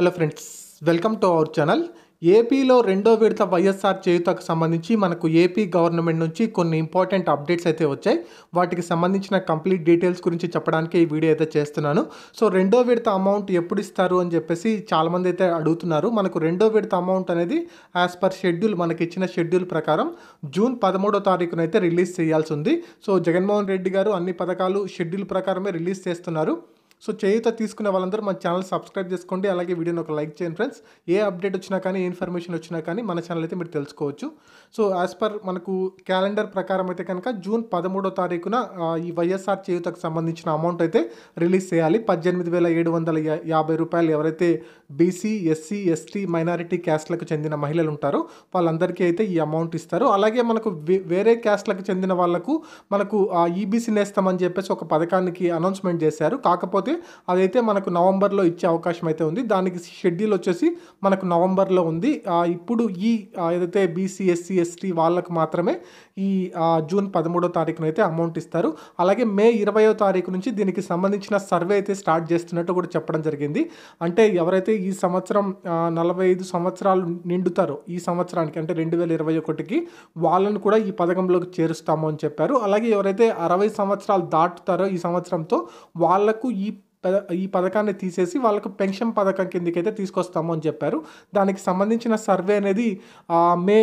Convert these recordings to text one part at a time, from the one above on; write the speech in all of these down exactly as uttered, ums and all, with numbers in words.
Hello friends, welcome to our channel. ఏపీలో రెండో విడత వైఎస్ఆర్ చేయూతకు సంబంధించి మనకు ఏపీ గవర్నమెంట్ నుంచి కొన్ని ఇంపార్టెంట్ అప్డేట్స్ అయితే వచ్చాయి. వాటికి సంబంధించిన కంప్లీట్ డీటెయిల్స్ గురించి చెప్పడానికి ఈ వీడియో అయితే చేస్తున్నాను. సో రెండో విడత అమౌంట్ ఎప్పుడు ఇస్తారు అని చెప్పేసి చాలామంది అయితే అడుగుతున్నారు. మనకు రెండో విడత అమౌంట్ అనేది యాజ్ పర్ షెడ్యూల్, మనకి ఇచ్చిన షెడ్యూల్ ప్రకారం జూన్ పదమూడో తారీఖున అయితే రిలీజ్ చేయాల్సి ఉంది. సో జగన్మోహన్ రెడ్డి గారు అన్ని పథకాలు షెడ్యూల్ ప్రకారమే రిలీజ్ చేస్తున్నారు. సో చేయూత తీసుకున్న వాళ్ళందరూ మన ఛానల్ సబ్స్క్రైబ్ చేసుకోండి, అలాగే వీడియోని ఒక లైక్ చేయండి ఫ్రెండ్స్. ఏ అప్డేట్ వచ్చినా కానీ, ఏ ఇన్ఫర్మేషన్ వచ్చినా కానీ మన ఛానల్ అయితే మీరు తెలుసుకోవచ్చు. సో యాజ్ పర్ మనకు క్యాలెండర్ ప్రకారం అయితే కనుక జూన్ పదమూడో తారీఖున ఈ వైఎస్ఆర్ చేయూతకు సంబంధించిన అమౌంట్ అయితే రిలీజ్ చేయాలి. పద్దెనిమిది వేల ఏడు వందల యాభై రూపాయలు ఎవరైతే బీసీ, ఎస్సీ, ఎస్టీ మైనారిటీ క్యాస్ట్లకు చెందిన మహిళలు ఉంటారో వాళ్ళందరికీ అయితే ఈ అమౌంట్ ఇస్తారు. అలాగే మనకు వేరే క్యాస్ట్లకు చెందిన వాళ్ళకు మనకు ఈబీసీ నేస్తామని చెప్పేసి ఒక పథకానికి అనౌన్స్మెంట్ చేశారు. కాకపోతే అదైతే మనకు నవంబర్లో ఇచ్చే అవకాశం అయితే ఉంది. దానికి షెడ్యూల్ వచ్చేసి మనకు నవంబర్లో ఉంది. ఇప్పుడు ఈ ఏదైతే బీసీ, ఎస్సీ, ఎస్టీ వాళ్ళకు మాత్రమే ఈ జూన్ పదమూడో తారీఖున అయితే అమౌంట్ ఇస్తారు. అలాగే మే ఇరవయో తారీఖు నుంచి దీనికి సంబంధించిన సర్వే అయితే స్టార్ట్ చేస్తున్నట్టు కూడా చెప్పడం జరిగింది. అంటే ఎవరైతే ఈ సంవత్సరం నలభై ఐదు సంవత్సరాలు నిండుతారో, ఈ సంవత్సరానికి అంటే రెండు వేల ఇరవై ఒకటికి వాళ్ళను కూడా ఈ పథకంలోకి చేరుస్తాము అని చెప్పారు. అలాగే ఎవరైతే అరవై సంవత్సరాలు దాటుతారో ఈ సంవత్సరంతో వాళ్లకు ఈ ఈ పథకాన్ని తీసేసి వాళ్ళకు పెన్షన్ పథకం కిందకైతే తీసుకొస్తాము అని చెప్పారు. దానికి సంబంధించిన సర్వే అనేది మే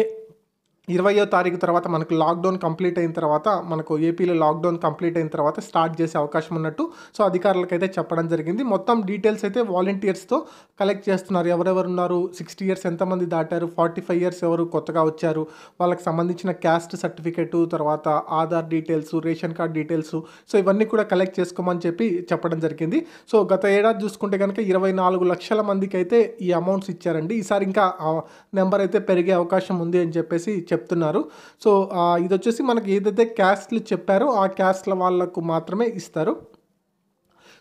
ఇరవయో తారీఖు తర్వాత, మనకు లాక్డౌన్ కంప్లీట్ అయిన తర్వాత, మనకు ఏపీలో లాక్డౌన్ కంప్లీట్ అయిన తర్వాత స్టార్ట్ చేసే అవకాశం ఉన్నట్టు సో అధికారులకైతే చెప్పడం జరిగింది. మొత్తం డీటెయిల్స్ అయితే వాలంటీర్స్తో కలెక్ట్ చేస్తున్నారు. ఎవరెవరు ఉన్నారు, సిక్స్టీ ఇయర్స్ ఎంతమంది దాటారు, ఫార్టీ ఫైవ్ ఇయర్స్ ఎవరు కొత్తగా వచ్చారు, వాళ్ళకి సంబంధించిన క్యాస్ట్ సర్టిఫికేటు, తర్వాత Aadhaar details, ration card details, so ఇవన్నీ కూడా కలెక్ట్ చేసుకోమని చెప్పి చెప్పడం జరిగింది. సో గత ఏడాది చూసుకుంటే కనుక ఇరవై నాలుగు లక్షల మందికి అయితే ఈ అమౌంట్స్ ఇచ్చారండి. ఈసారి ఇంకా నెంబర్ అయితే పెరిగే అవకాశం ఉంది అని చెప్పేసి చెప్తున్నారు. సో ఇది వచ్చేసి మనకి ఏదైతే క్యాస్ట్లు చెప్పారో ఆ క్యాస్ట్ల వాళ్ళకు మాత్రమే ఇస్తారు.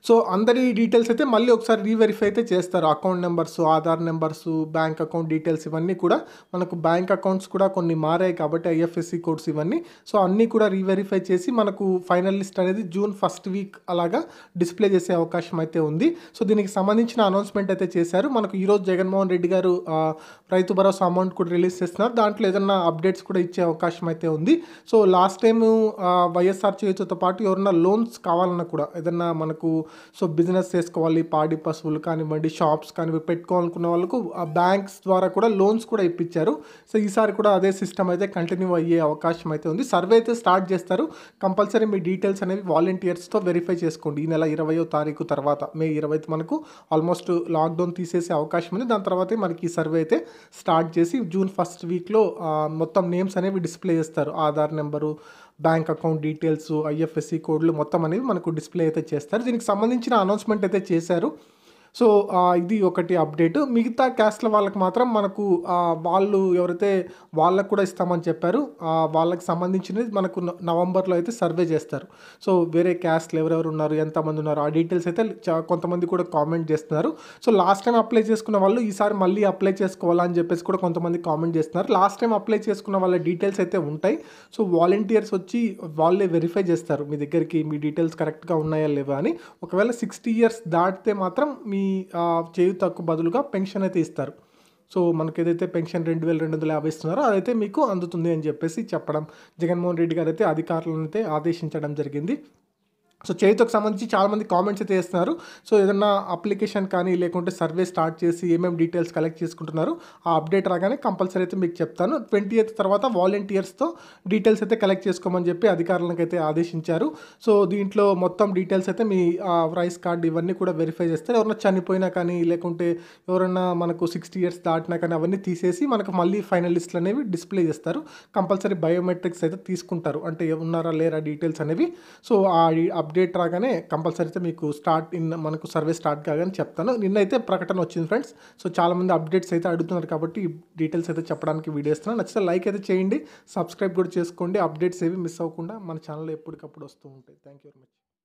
సో అందరి డీటెయిల్స్ అయితే మళ్ళీ ఒకసారి రీవెరిఫై అయితే చేస్తారు. Account numbers, Aadhaar numbers, bank account details ఇవన్నీ కూడా, మనకు బ్యాంక్ అకౌంట్స్ కూడా కొన్ని మారాయి కాబట్టి ఐఎఫ్ఎస్సి కోడ్స్ ఇవన్నీ, సో అన్నీ కూడా రీవెరిఫై చేసి మనకు ఫైనల్ లిస్ట్ అనేది జూన్ ఫస్ట్ వీక్ అలాగా డిస్ప్లే చేసే అవకాశం అయితే ఉంది. సో దీనికి సంబంధించిన అనౌన్స్మెంట్ అయితే చేశారు. మనకు ఈరోజు జగన్మోహన్ రెడ్డి గారు రైతు భరోసా అమౌంట్ కూడా రిలీజ్ చేస్తున్నారు. దాంట్లో ఏదైనా అప్డేట్స్ కూడా ఇచ్చే అవకాశం అయితే ఉంది. సో లాస్ట్ టైం వైఎస్ఆర్ చేయూతతో పాటు ఎవరైనా లోన్స్ కావాలన్నా కూడా, ఏదన్నా మనకు సో బిజినెస్ చేసుకోవాలి, పాడి పశువులు కానివ్వండి, షాప్స్ కానివ్వండి పెట్టుకోవాలనుకున్న వాళ్ళకు బ్యాంక్స్ ద్వారా కూడా లోన్స్ కూడా ఇప్పించారు. సో ఈసారి కూడా అదే సిస్టమ్ అయితే కంటిన్యూ అయ్యే అవకాశం అయితే ఉంది. సర్వే అయితే స్టార్ట్ చేస్తారు. కంపల్సరీ మీ డీటెయిల్స్ అనేవి వాలంటీర్స్తో వెరిఫై చేసుకోండి. ఈ నెల ఇరవయో తారీఖు తర్వాత, మే ఇరవై మనకు ఆల్మోస్ట్ లాక్డౌన్ తీసేసే అవకాశం ఉంది. దాని తర్వాత మనకి ఈ సర్వే అయితే స్టార్ట్ చేసి జూన్ ఫస్ట్ వీక్లో మొత్తం నేమ్స్ అనేవి డిస్ప్లే చేస్తారు. Aadhaar number, bank account details, IFSC కోడ్లు మొత్తం అనేవి మనకు డిస్ప్లే అయితే చేస్తారు. దీనికి సంబంధించిన అనౌన్స్మెంట్ అయితే చేశారు. సో ఇది ఒకటి అప్డేట్. మిగతా క్యాస్ట్ల వాళ్ళకి మాత్రం మనకు వాళ్ళు ఎవరైతే వాళ్ళకు కూడా ఇస్తామని చెప్పారు. వాళ్ళకి సంబంధించినది మనకు నవంబర్లో అయితే సర్వే చేస్తారు. సో వేరే క్యాస్ట్లు ఎవరెవరు ఉన్నారు, ఎంతమంది ఉన్నారు, ఆ డీటెయిల్స్ అయితే కొంతమంది కూడా కామెంట్ చేస్తున్నారు. సో లాస్ట్ టైం అప్లై చేసుకున్న వాళ్ళు ఈసారి మళ్ళీ అప్లై చేసుకోవాలని చెప్పేసి కూడా కొంతమంది కామెంట్ చేస్తున్నారు. లాస్ట్ టైం అప్లై చేసుకున్న వాళ్ళ డీటెయిల్స్ అయితే ఉంటాయి. సో వాలంటీర్స్ వచ్చి వాళ్ళే వెరిఫై చేస్తారు మీ దగ్గరికి మీ డీటెయిల్స్ కరెక్ట్గా ఉన్నాయా లేవా అని. ఒకవేళ సిక్స్టీ ఇయర్స్ దాటితే మాత్రం మీ చేయూతకు బదులుగా పెన్షన్ అయితే ఇస్తారు. సో మనకు ఏదైతే పెన్షన్ రెండు వేల రెండు వందల యాభై ఇస్తున్నారో అదైతే మీకు అందుతుంది అని చెప్పేసి చెప్పడం జగన్మోహన్ రెడ్డి గారు అయితే అధికారులను అయితే ఆదేశించడం జరిగింది. సో చేయూతకు సంబంధించి చాలామంది కామెంట్స్ అయితే చేస్తున్నారు. సో ఏదన్నా అప్లికేషన్ కానీ లేకుంటే సర్వే స్టార్ట్ చేసి ఏమేమి డీటెయిల్స్ కలెక్ట్ చేసుకుంటున్నారు ఆ అప్డేట్ రాగానే కంపల్సరీ అయితే మీకు చెప్తాను. ట్వంటీ ఎయిత్ తర్వాత వాలంటీర్స్తో డీటెయిల్స్ అయితే కలెక్ట్ చేసుకోమని చెప్పి అధికారులకు అయితే ఆదేశించారు. సో దీంట్లో మొత్తం డీటెయిల్స్ అయితే మీ రైస్ కార్డు ఇవన్నీ కూడా వెరిఫై చేస్తారు. ఎవరైనా చనిపోయినా కానీ లేకుంటే ఎవరైనా మనకు సిక్స్టీ ఇయర్స్ దాటినా కానీ అవన్నీ తీసేసి మనకు మళ్ళీ ఫైనల్ లిస్టులు అనేవి డిస్ప్లే చేస్తారు. కంపల్సరీ బయోమెట్రిక్స్ అయితే తీసుకుంటారు, అంటే ఉన్నారా లేరా డీటెయిల్స్ అనేవి. సో ఆ అప్డేట్ రాగానే కంపల్సరీ అయితే మీకు స్టార్ట్ ఇన్ మనకు సర్వే స్టార్ట్ కాగానే చెప్తాను. నిన్నైతే ప్రకటన వచ్చింది ఫ్రెండ్స్. సో చాలామంది అప్డేట్స్ అయితే అడుగుతున్నారు కాబట్టి డీటెయిల్స్ అయితే చెప్పడానికి వీడియో ఇస్తున్నాను. నచ్చితే లైక్ అయితే చేయండి, సబ్స్క్రైబ్ కూడా చేసుకోండి. అప్డేట్స్ ఏవి మిస్ అవ్వకుండా మన ఛానల్లో ఎప్పటికప్పుడు వస్తూ ఉంటాయి. Thank you very much.